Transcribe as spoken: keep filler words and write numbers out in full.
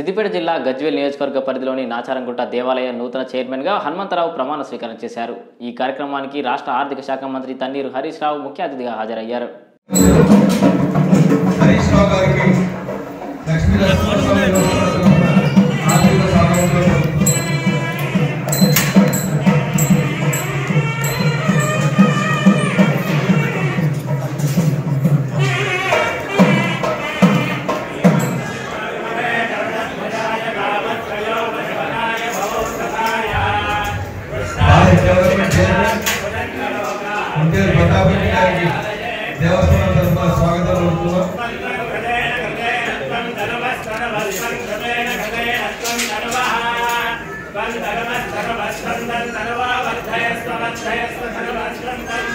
सिद्दिपेट जिल्ला गज्वेल नियोजकवर्ग परिधिलोनि नाचरंगुंट देवालय नूतन चैर्मन गा हनुमंतराव प्रमाण स्वीकार चेशारु। ई कार्यक्रमानिकि राष्ट्र आर्थिक शाखा मंत्री तन्नीर हरीष राव मुख्य अतिथिगा हाजरय्यारु। मुझे बता भी नहीं आएगी देवस्थान दरबार स्वागत है लोगों का। बंद दरबार दरबार